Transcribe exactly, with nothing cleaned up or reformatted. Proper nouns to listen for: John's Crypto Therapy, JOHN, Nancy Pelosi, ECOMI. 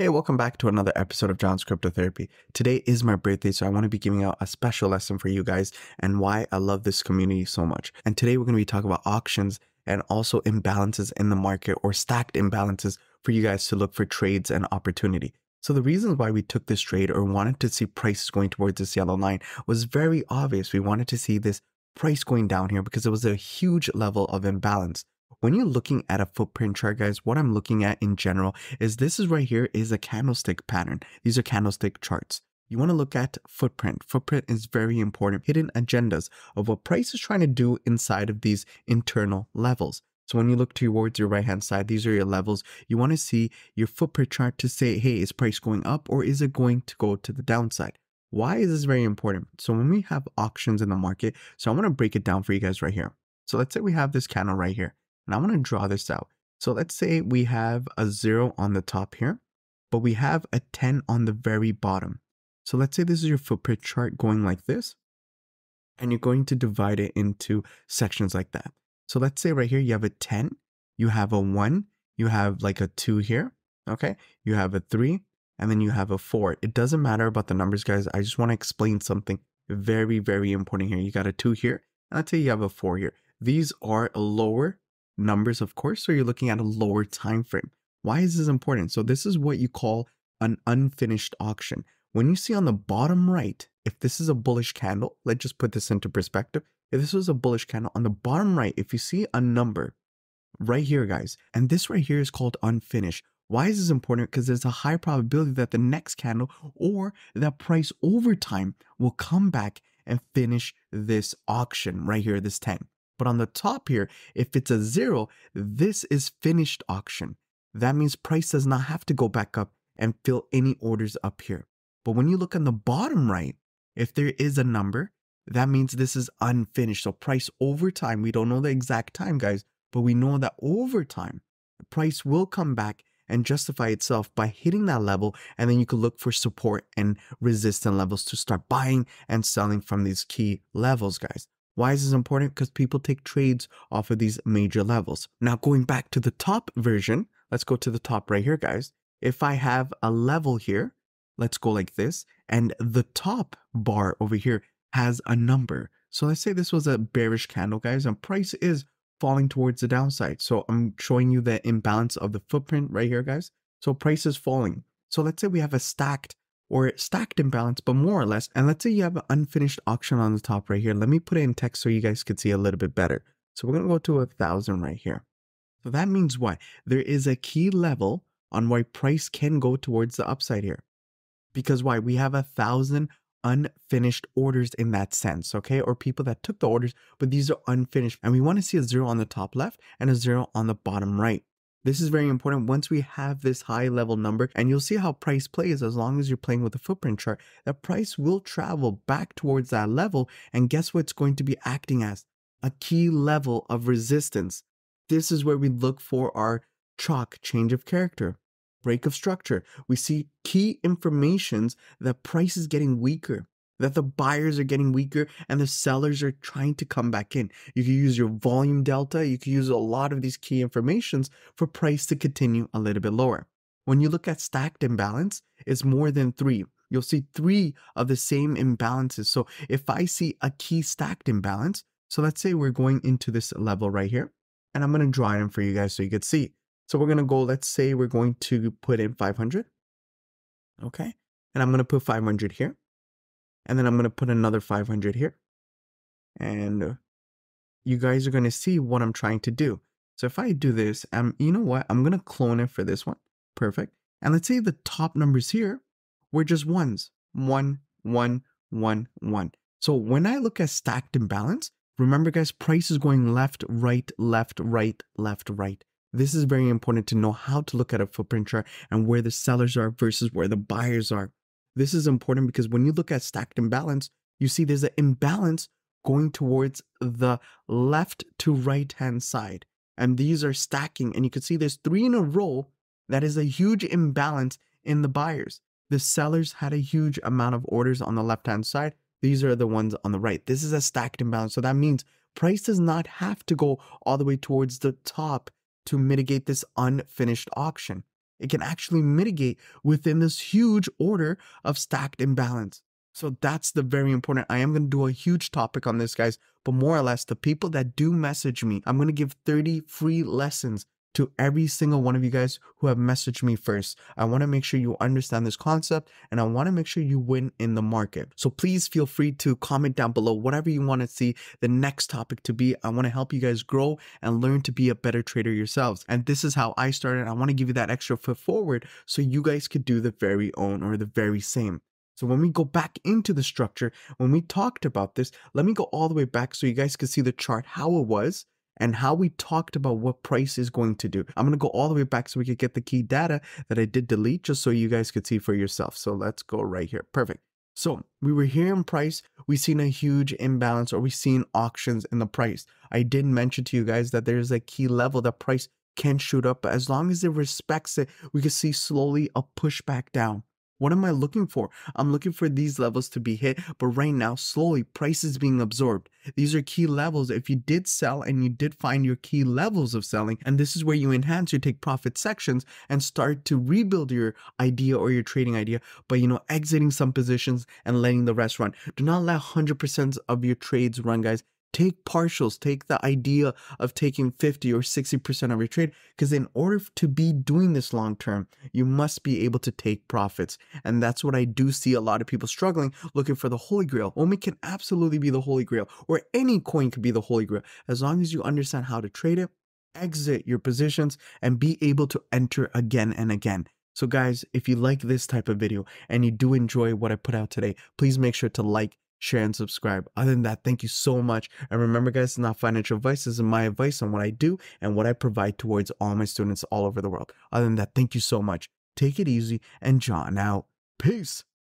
Hey, welcome back to another episode of John's Crypto Therapy. Today is my birthday, so I want to be giving out a special lesson for you guys and why I love this community so much. And today we're going to be talking about auctions and also imbalances in the market or stacked imbalances for you guys to look for trades and opportunity. So the reasons why we took this trade or wanted to see prices going towards this yellow line was very obvious. We wanted to see this price going down here because it was a huge level of imbalance. When you're looking at a footprint chart, guys, what I'm looking at in general is this is right here is a candlestick pattern. These are candlestick charts. You want to look at footprint. Footprint is very important. Hidden agendas of what price is trying to do inside of these internal levels. So when you look towards your right-hand side, these are your levels. You want to see your footprint chart to say, hey, is price going up or is it going to go to the downside? Why is this very important? So when we have auctions in the market, so I want to break it down for you guys right here. So let's say we have this candle right here. And I want to draw this out. So let's say we have a zero on the top here, but we have a ten on the very bottom. So let's say this is your footprint chart going like this, and you're going to divide it into sections like that. So let's say right here, you have a ten, you have a one, you have like a two here. Okay. You have a three, and then you have a four. It doesn't matter about the numbers, guys. I just want to explain something very, very important here. You got a two here. And let's say you have a four here. These are lower numbers, of course, so you're looking at a lower time frame. Why is this important? So this is what you call an unfinished auction. When you see on the bottom right, if this is a bullish candle, let's just put this into perspective. If this was a bullish candle, on the bottom right, if you see a number right here, guys, and this right here is called unfinished. Why is this important? Because there's a high probability that the next candle or that price over time will come back and finish this auction right here, this ten. But on the top here, if it's a zero, this is finished auction. That means price does not have to go back up and fill any orders up here. But when you look on the bottom right, if there is a number, that means this is unfinished. So price over time, we don't know the exact time, guys, but we know that over time, the price will come back and justify itself by hitting that level. And then you can look for support and resistance levels to start buying and selling from these key levels, guys. Why is this important? Because people take trades off of these major levels. Now, going back to the top version, let's go to the top right here, guys. If I have a level here, let's go like this. And the top bar over here has a number. So let's say this was a bearish candle, guys, and price is falling towards the downside. So I'm showing you the imbalance of the footprint right here, guys. So price is falling. So let's say we have a stacked or stacked imbalance, but more or less. And let's say you have an unfinished auction on the top right here. Let me put it in text so you guys could see a little bit better. So we're going to go to a thousand right here. So that means what? There is a key level on why price can go towards the upside here. Because why? We have a thousand unfinished orders in that sense, okay? Or people that took the orders, but these are unfinished. And we want to see a zero on the top left and a zero on the bottom right. This is very important. Once we have this high level number, and you'll see how price plays as long as you're playing with the footprint chart, that price will travel back towards that level. And guess what it's going to be acting as? A key level of resistance. This is where we look for our chalk, change of character, break of structure. We see key informations that price is getting weaker, that the buyers are getting weaker and the sellers are trying to come back in. You can use your volume delta. You can use a lot of these key informations for price to continue a little bit lower. When you look at stacked imbalance, it's more than three. You'll see three of the same imbalances. So if I see a key stacked imbalance, so let's say we're going into this level right here, and I'm going to draw it in for you guys so you could see. So we're going to go, let's say we're going to put in five hundred. Okay. And I'm going to put five hundred here. And then I'm going to put another five hundred here. And you guys are going to see what I'm trying to do. So if I do this, um, you know what? I'm going to clone it for this one. Perfect. And let's say the top numbers here were just ones. One, one, one, one. So when I look at stacked imbalance, remember guys, price is going left, right, left, right, left, right. This is very important to know how to look at a footprint chart and where the sellers are versus where the buyers are. This is important because when you look at stacked imbalance, you see there's an imbalance going towards the left to right hand side. And these are stacking. And you can see there's three in a row. That is a huge imbalance in the buyers. The sellers had a huge amount of orders on the left hand side. These are the ones on the right. This is a stacked imbalance. So that means price does not have to go all the way towards the top to mitigate this unfinished auction. it can actually mitigate within this huge order of stacked imbalance. So that's the very important. I am going to do a huge topic on this, guys, but more or less the people that do message me, I'm going to give thirty free lessons to every single one of you guys who have messaged me first. I want to make sure you understand this concept, and I want to make sure you win in the market. So please feel free to comment down below whatever you want to see the next topic to be. I want to help you guys grow and learn to be a better trader yourselves. And this is how I started. I want to give you that extra foot forward so you guys could do the very own or the very same. So when we go back into the structure, when we talked about this, let me go all the way back so you guys could see the chart, how it was, and how we talked about what price is going to do. I'm going to go all the way back so we could get the key data that I did delete just so you guys could see for yourself. So let's go right here. Perfect. So we were here in price. We've seen a huge imbalance, or we've seen auctions in the price. I did mention to you guys that there's a key level that price can shoot up, but as long as it respects it, we can see slowly a pushback down. What am I looking for? I'm looking for these levels to be hit, but right now, slowly, price is being absorbed. These are key levels. If you did sell and you did find your key levels of selling, and this is where you enhance your take profit sections and start to rebuild your idea or your trading idea by, you know, exiting some positions and letting the rest run. Do not let one hundred percent of your trades run, guys. Take partials, take the idea of taking fifty or sixty percent of your trade, because in order to be doing this long term, you must be able to take profits. And that's what I do see a lot of people struggling, looking for the holy grail. O M I can absolutely be the holy grail, or any coin could be the holy grail. As long as you understand how to trade it, exit your positions, and be able to enter again and again. So guys, if you like this type of video and you do enjoy what I put out today, please make sure to like, share, and subscribe. Other than that, thank you so much. And remember, guys, it's not financial advice. This is my advice on what I do and what I provide towards all my students all over the world. Other than that, thank you so much. Take it easy, and John out. Peace.